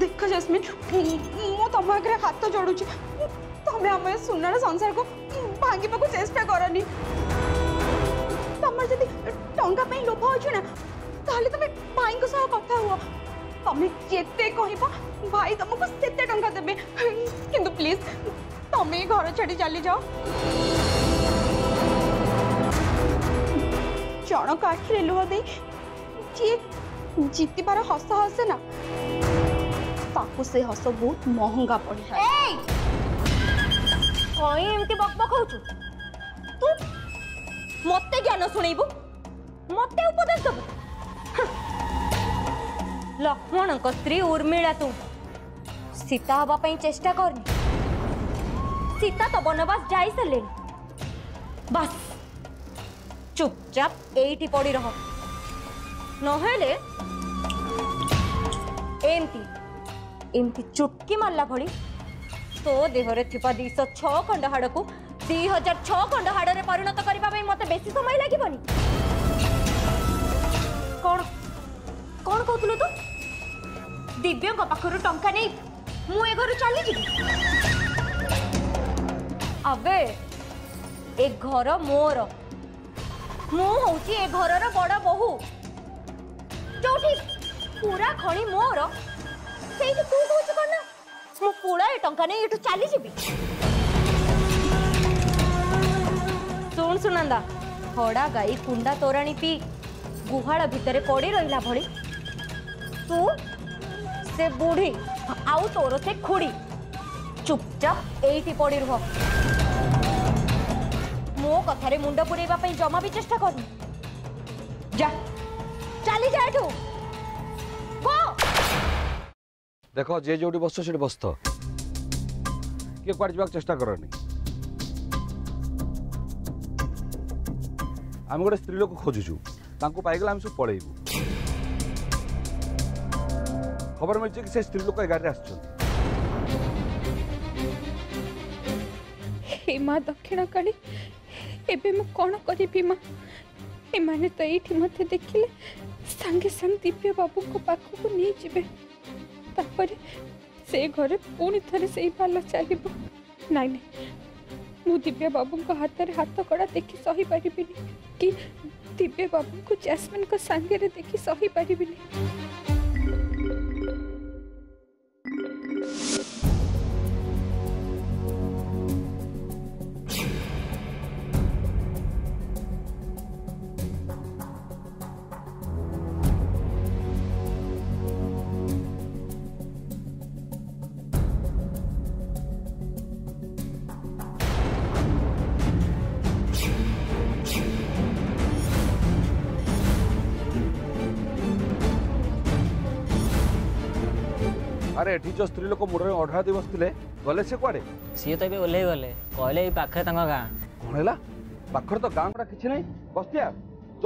देख जस्मिन तो मो आगे हाथ तो जोड़ू तुम्हें आम सुनार संसार को भांगे चेष्टा करनी तुम जी टाइम लोभ अच्छे ना तो तुम भाई कथ हुआ तुम्हें जिते कह भाई तुमको से टाँचा देवे कि प्लीज तुम्हें घर छाड़ी चली जाओ जनक आखिरे लुह दे जी जीतार हस हसे ना ताकू से हस बहुत महंगा पड़ता है कहीं एमती बकबक हो तू मत ज्ञान शुणबू मत उपदेश दबू लक्ष्मण को स्त्री उर्मिला तू सीता हाँपाई चेष्टा करनी सीता तो बनवास जा सारे बस चुपचाप एटी पड़ी रह नहेले एमती एमती चुटकी मारला भली तो देहरे थिपा 206 खंड हाड़ को 2006 खंड हाड़ में परिणत करने मत बेसी समय लगन कौन कौन कहूल तू दिव्य पाखर टंका नहीं मुझे घर चली जी अबे ए घर मोर मु हूँ घर बड़ बहू जो पूरा खणी मोर से तू कौच करना मु पूरा टंका नहीं ये चली जी सुन सुनंदा हड़ा गाई कुंडा तोराणी पी गुहाड़ भितर पड़ी रहा भली तू से बुढ़ी आउ तोर से खुड़ी चुपचाप एटी पड़ी रुह मो कथारे मुंड पुरेबा जमा भी चेष्टा करनी जा चली जाए ठू देख जे जो बस बस किए कड़े जावाक चेष्टा करनी आम गोटे स्त्री लोक खोजुचु तांको पाइगला आम सब पलैबू खबर मिली कि से स्त्री लोक गाड़ी आसछन माँ दक्षिण काली एबे मु कौन करी माँ एमाने तो ये मत देखिले संगे संग दिव्य बाबू को पाखक नहीं जीवे तापर से घरे पुणी थे से पाल चलो नाई नाई मु दिव्य बाबू को हाथ में हाथ कड़ा देखी सही पारि कि दिव्य बाबू को जैस्मिन को संगे रे देखी सही पारि अरे एठी जो स्त्री लोक मुंडे अढ़ा दे बसते गले से कड़े सी तो ये ओल्ल गले कहले पाखे गाँ कौन है पाखर तो गाँव गुड़ा किसी ना बस्तिया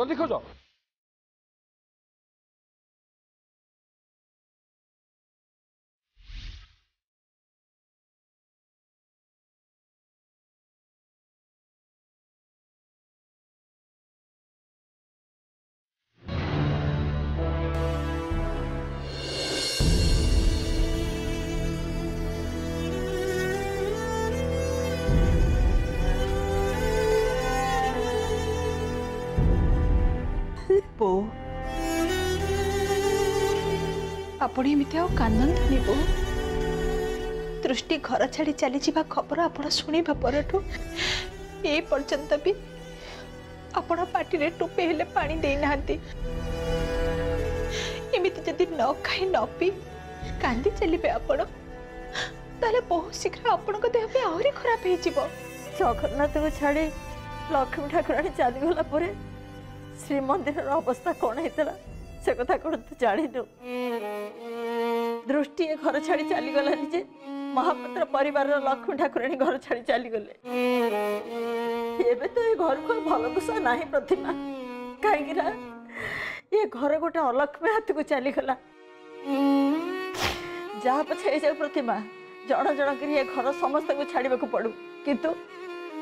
जल्दी खोज आपणी मिथ्या कानंदिनी बो दृष्टि घर छाड़ी चली जा खबर आपड़ शुणा पर पर्यंत भी आपड़ा पार्टी टोपे हेले पानी देना एमती जदि न खाई न पी कांदी चलिए आपड़ ताले बहुत शीघ्र आपण देह भी आहरी खराब हो जगन्नाथ को छाड़ी लक्ष्मी ठाकुराणी चलीगला श्रीमंदिर अवस्था कौन होता से कथा कौन तू जानु दृष्टि घर छाड़ी चलीगलानी जे महापात्र परिवार लक्ष्मी ठाकुराणी घर छाड़ी चलीगले एबे तो ये घर को भल कुशा ना प्रतिमा कहीं ये घर गोटे अलक्ष्मी हाथ को चलीगला जहाँ पछे जाऊ प्रतिमा जन जन कर घर समस्त को छाड़े को पड़ू किंतु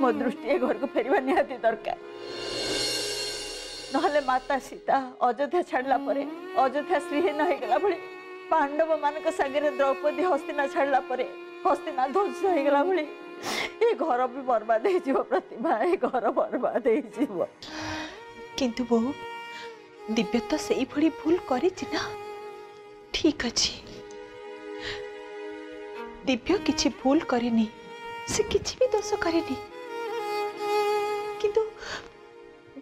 मो दृष्टि घर को फेरवा निहाती दरकार नहले माता सीता अयोध्या छाड़ा पर अयोध्या श्रीहीन होगला भाई पांडव मानक सागर द्रौपदी हस्तिना छाड़ा पर हस्तिना ध्वंस होगा भाई ये घर भी बर्बाद हो प्रतिभा ये घर बर्बाद हो किंतु बहु दिव्य तो सही भली भूल करिछि ना ठीक अछि दिव्य किछि भूल करिनि से किछि भी दोष करिनि किंतु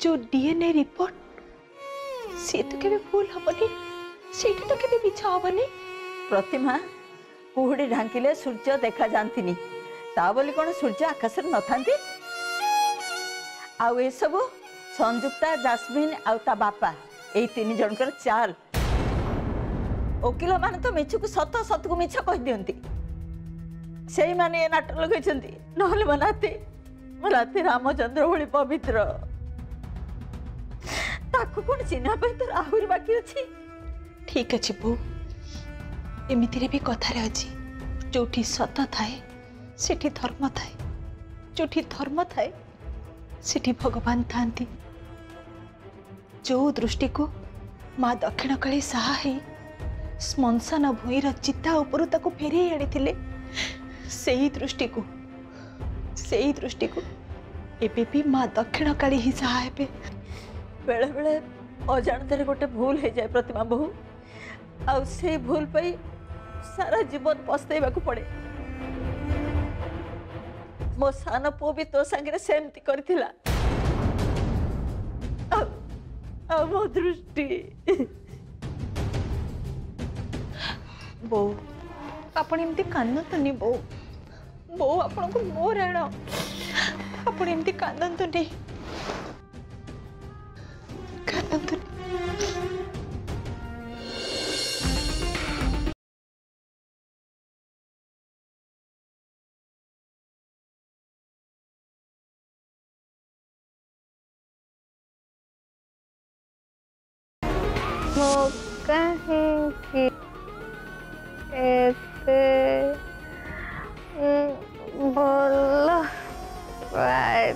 जो डीएनए रिपोर्ट से तो केबे भूल हबनी सेटा तो केबे बिछा हबनी प्रतिमा कुहड़ी ढांकिले सूर्य देखा जानतिनि ता बोली कोन सूर्य आकाश न थांती आ ए सब संयुक्ता जास्मिन आउता बापा ए तीन जनकर चाल वकिल मान तो मिछ को सत सत को मिछ कह दिंती से माने नाटक लगे नाते मनाते रामचंद्र भली पवित्र ताकू कौन चिन्ह तो आहरी बाकी अच्छी ठीक अच्छे बो एमती भी कथार अच्छी जो सत थाए से धर्म थाए जो धर्म थाए से भगवान था जो दृष्टि को माँ दक्षिण काली साहा श्मशान भूईर चिता उपरू ताको फेरे आनी से ही दृष्टि को एबे भी माँ दक्षिण काली ही साहा बेले बेले अजाणतार गोटे भूल हो जाए प्रतिमा बहु आउ से भूल पाई सारा जीवन पछताइबा को पड़े मो सान पु भी तो सांगे सेमती करथिला मो दृष्टि बो आपण एमती कांदंतुनि बो बो आपण को मो रण आपण एमती कांदंतुनि कहेंगे ऐसे बोलो भाई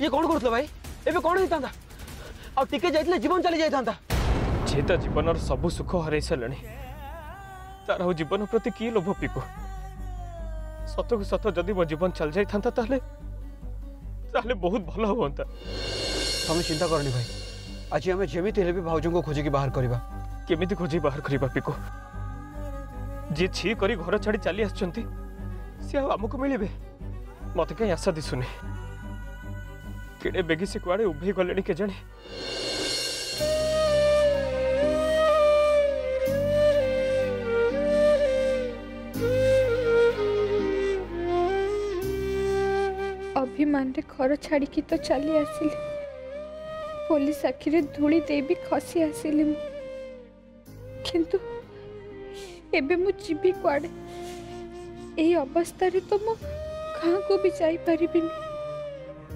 ये कौन कर भाई एवं कौन होता आ जीवन चली जाता जी तो जीवन सब सुख हर सारे तार हो जीवन प्रति किए लोभ पीक सत को सत जदि मो जीवन चल जाता बहुत भल हाँ तुम्हें चिंता करनी भाई आज आम जमी भी भाजों को खोजिकी बाहर करवा केमिति खोजी बाहर करिबा पिको जे छी करी घर छाड़ी चली आछंती से आमको मिलबे मत कहीं आशा दिसुने केड़े बेगी से कुआड़े उभे गलेणी के जाने अभिमान रे घर छाड़ी की तो चली आसिले पुलिस आखिरे धूली देबी खसी आसिले किंतु एबे मु जीवी क्वाड़े यही अवस्था रे तो मु गाँ को भी जाई परिबिनी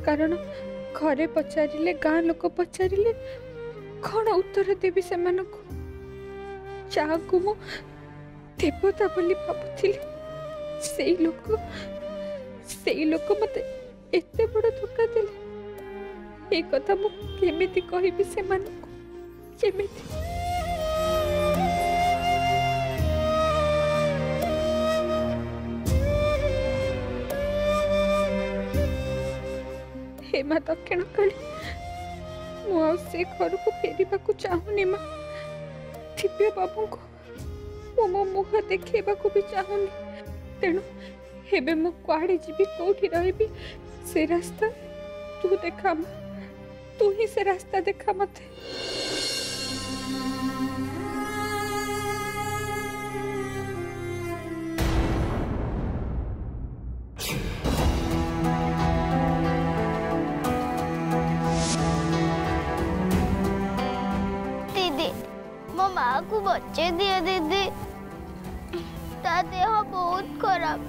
कारण घरे पचारे गाँ लोक पचारे कौन उत्तर देवी से जहाँ को मु देवता बोली भावुली से लोक मत एते बड़ धोखा देले ए कथा मु केमिति कहिबी से मानक केमिति माँ दक्षिण काली मुझे घर को फेरवा चाहूनी माँ दिव्य बाबू को मो मुह देखा भी चाहूनी तेणु हे मु कड़े जी कौटी रही से रास्ता तू देखा माँ तू ही से रास्ता दिखा मत। दीदी मो माँ को बच्चे दिए दीदी, देह बहुत खराब।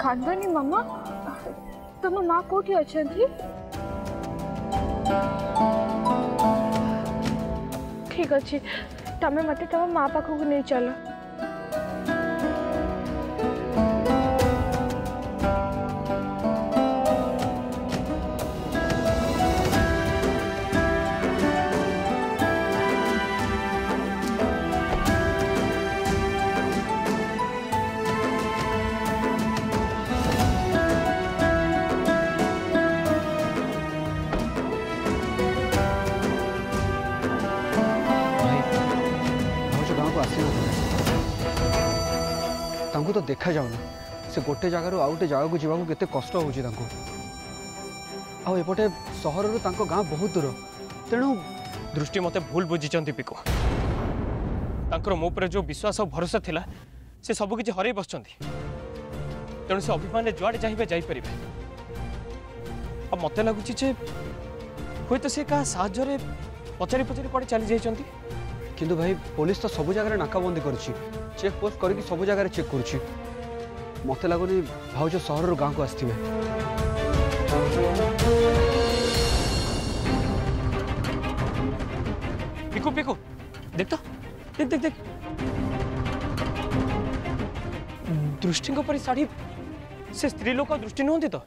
खानदानी मामा तुम तो माँ कौटी अच्छा थी? ठीक अच्छे तमें मत तुम माँ पाख को नहीं चल। तो देखा जाऊना से गोटे जगार आउटे जगह जावाक केत कष्ट होपटे सहर गाँ बहुत दूर। तेणु दृष्टि मते भूल बुझी पिको तर मो पर जो विश्वास और भरोसा थिला से सबकि हर बस। तेणु से अभिमान जुआड़े चाहिए जापर। आ मत लगुच हूँ तो सी क्या साहय पचारि पचारि कड़े चली जाती। किंतु भाई पुलिस तो सब जगह नाकाबंदी कर चेक पोस्ट करके सब जगह चेक करुच्ची। मत लगुनि भाज सहर गाँव को आसवे। पिकू पिकू देख तो देख देख देख दृष्टि पर साड़ी से स्त्री लोक दृष्टि नुहत तो।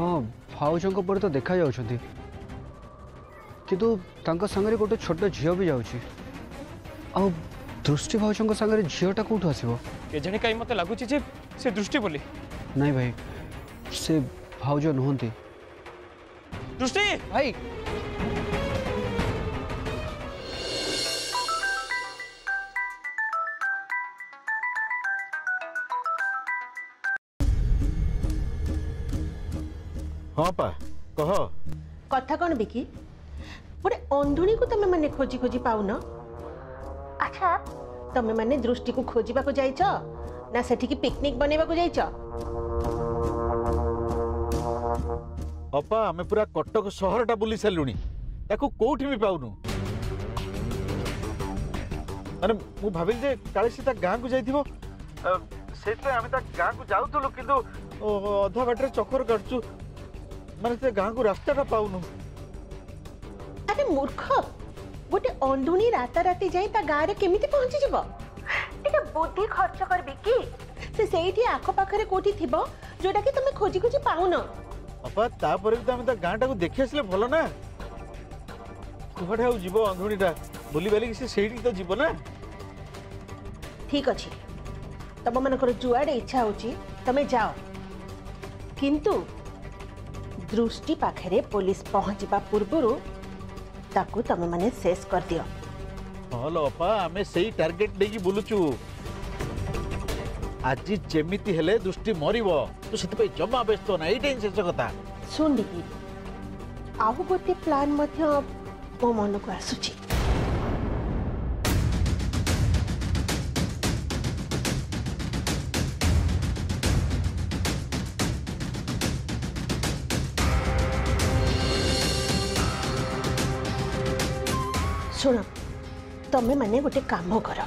हाँ भाजों पर तो देखा जाती किंतु संगे गोटे छोट झील भी जाऊँगी। आ दृष्टि भाउजों सागर झीटा कौट आसो केजाणी कहीं मत लगुच से दृष्टि बोली। नहीं भाई से भाउज नुहति दृष्टि भाई। हाँ पा कह कथा कौन बिकी गोटे अंधुणी को तमें मैंने खोजी खोजी पाऊन। अच्छा तमें मैंने दृष्टि को खोजा को जाइछ ना सेठी की पिकनिक बनेबा को जाइछ? अपा हमें पूरा कटक शहरटा बुली सलुनी ताको कोठी भी पाउनु। अरे मु भाबिल जे काले सीता गां को जाइथिबो सेते हमें ता गां को जाउतलो किंतु आधा बाटरे चक्कर काटछु माने से गां को रास्ताटा पाउनु। अरे मूर्ख गोटे अंधुणी राता राती जाए ता गारे केमिति पहुंची जबो एटा बुद्धि खर्च करबी की से सेठी आखो पाखरे कोठी थिबो जोटा कि तमे खोजी खोजी पाउ न। अपा ता परे त हम ता गांटा को देखिसले भलो ना कोठे हो जीवो अंधुणीटा बोली बेली से सेठी तो जीवो ना। ठीक अछि तब मन कर जुआडे इच्छा होची तमे जाओ किंतु दृष्टि पाखरे पुलिस पहुंचबा पूर्वरो ताकू तमे माने शेष कर दियो। हलो अपा हमें सही टारगेट लेकी बोलुचू आज जेमिति हेले दृष्टि मरिबो तो सेते पे जम्मा बेस्तो ना एई टेंशन कथा सुन दिकी। आउ गोटे प्लान मध्य मो मन को आसुची। सुनो तमें मैंने गोटे काम कर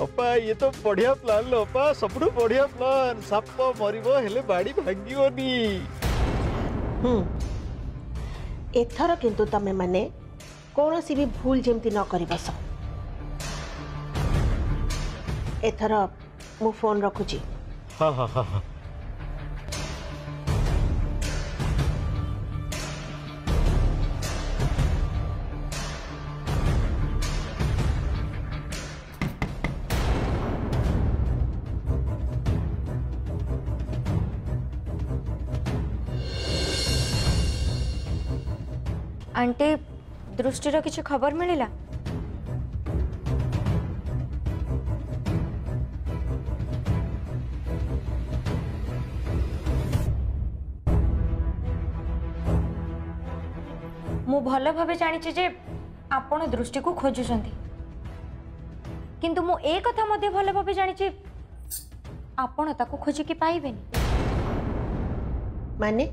अपा ये तो बढ़िया प्लान लो अपा सबु बढ़िया प्लान साप मरबो हेले बाड़ी भांगीबोनी। एथर किंतु तमें माने कौन सी भी भूल जमती न कर बस। एथर मु फोन रखुची। हाँ हाँ हाँ हाँ आंटी दृष्टि रो किसी खबर मिलिला? मु भल भाव जानी जे आपण दृष्टि को खोजुंट किंतु मु एक कथा मधे भल भाव जानी आपण ताको खोजिकी पाइबेनी। माने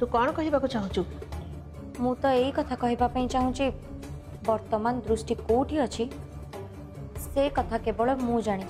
तू कौन कहवा चाहूँ? मु तो यही कथा कहवाई चाहूँगी वर्तमान दृष्टि कौटी अच्छी से कथा केवल मु जानी।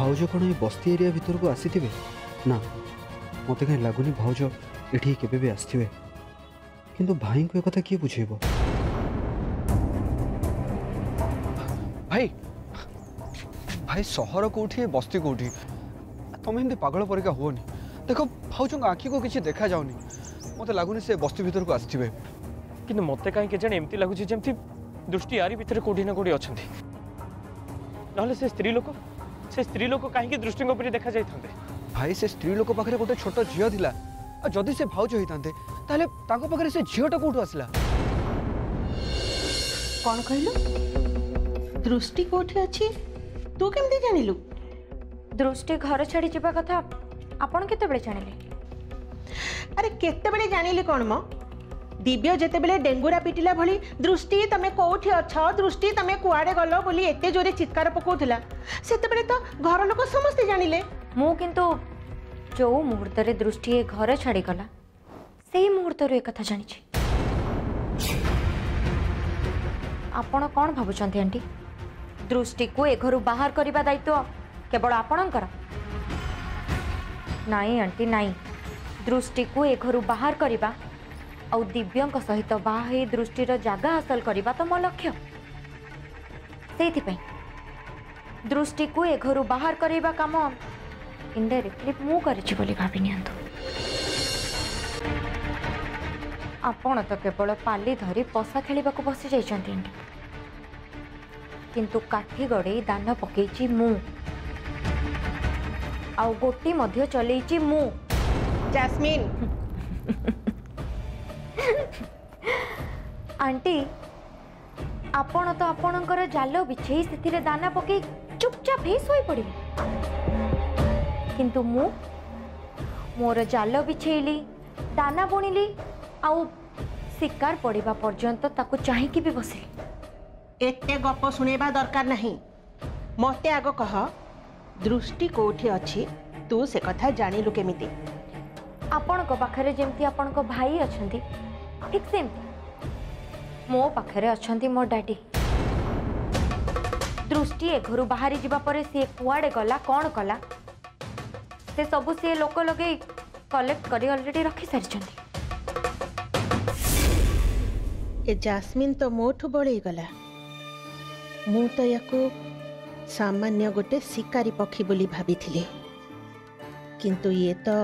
भाउज कौन ये बस्ती एरिया भीतर को आसी थे ना? मत कहीं लगुनि भाउज ये केवे आसीवे किंतु भाई को एक कथा किए बुझेब? भाई भाई सहर कौटी बस्ती कौटी तुम्हें तो पागल परिका होनी। देख भाउज आखि को किसी देखा जाऊनि मत लगुनि से बस्ती भीतर को आसीवे कि मत कहीं केजाणी एमती लगुच जमी दृष्टि यारी भितर कौटी ना कौटी अच्छा ना से स्त्री लोक से स्त्री लोक कहीं दृष्टि देखा जाए था। भाई से स्त्री लोक पाखे गोटे छोट झील था और जदि से भाउज होता पाखे से झीटा कौटू आसला? कौन कहलु दृष्टि कौटे अच्छी तू केमती जानिलु? दृष्टि घर छाड़ी जावा कथा आपण केते जानिले? अरे केते जानिले कौन मो दिव्य जिते डेंगुरा पिटिला भली दृष्टि तुम कौटी अछ दृष्टि तुम कुआड़े गल बोली एते जोरे चित्कार पकाउला से तो घर लोक समस्ते जानिले। मु किंतु जो मुहूर्त रे दृष्टि घर छाड़ी गला से मुहूर्त रे कथा जानी छी। आपण कौन भाबुचंती आंटी दृष्टि को ए घर बाहर करिबा दायित्व केवल आपणकर? नाई आंटी नाई, दृष्टि को ए घर बाहर करिबा और दिव्यों का सहित बाहे दृष्टिर जगह हासिल करने तो मो लक्ष्य से दृष्टि को ए घर बाहर करवा काम इनडाइरेक्टली मु आपण तो केवल पाली धरी पसा खेल बसी जाती किंतु काठी गड़े दान पकई मु आउ गोटी मध्य चलेची मु। जैस्मिन आंटी आपण तो आपणकर जाल बिछे से दाना पक चुपचाप ही सोई पड़े किंतु मु मोर जाल बिछेली दाना बुणिली आउ शिकार पड़वा पर्यंत ताकू चाहिए भी बसली। एते गप सुनेबा दरकार नहीं मते आग कह दृष्टि कौटी अच्छी तू से कथा जानिलु केमिति? आपण को पाखरे जेमती आपण को भाई अच्छा ठीक सेमती मो पाखे अच्छा मो डाडी दृष्टि ए घर बाहरी जीवा परे सी कुआड़े गला कौन कला से सबू सी लोक लगे कलेक्ट करी ऑलरेडी रखी सारी। जैस्मिन तो मोठू बड़े गला मु तो याकू सामान्य गोटे शिकारी पक्षी बोली भाभी थिले किंतु ये तो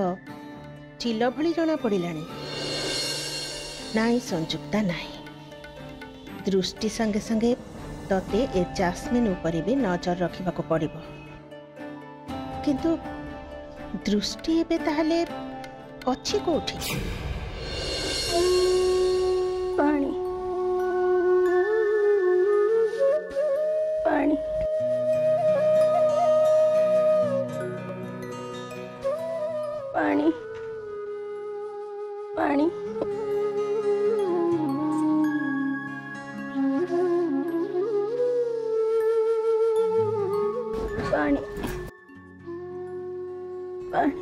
चिल भली जना पड़िलानी। नाई संजुक्ता नाई दृष्टि संगे संगे तते ए जैस्मिन उपरे भी नजर रखा पड़ो किंतु दृष्टि एबे ताहले अच्छी कोठी? पानी पानी पानी पानी पानी पानी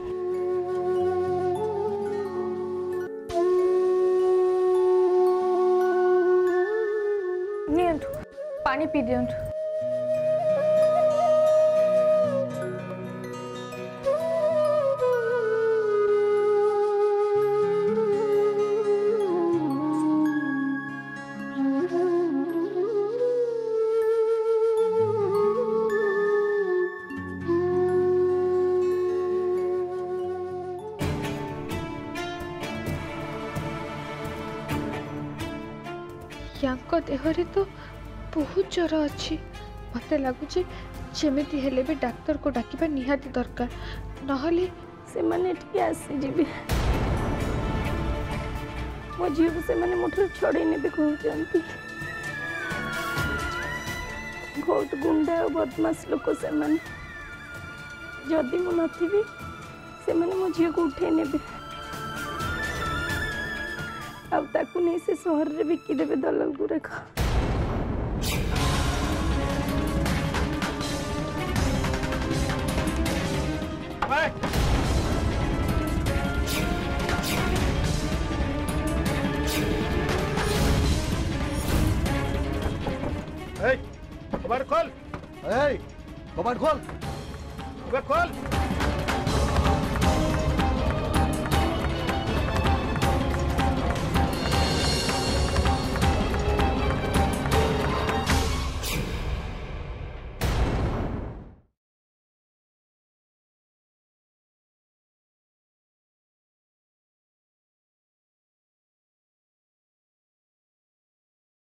नियंतु पानी पी दियंतु। या देहरे तो बहुत ज्वर अच्छी मत लगुच जमीती हेले भी डाक्तर को डाकिबा निहाती दरकार नहले से माने ठीक आसी जीबे मो जीव से माने मुठर छोड़ी ने भी कहउचंती बहुत गुंडा और बदमाश लोक से माने जदी मु नथिबी से माने मो जीव को उठे नेबे अब ताकू नहीं से शहर रे बिकी देबे दलाल गुरे का खोल खोल खोल।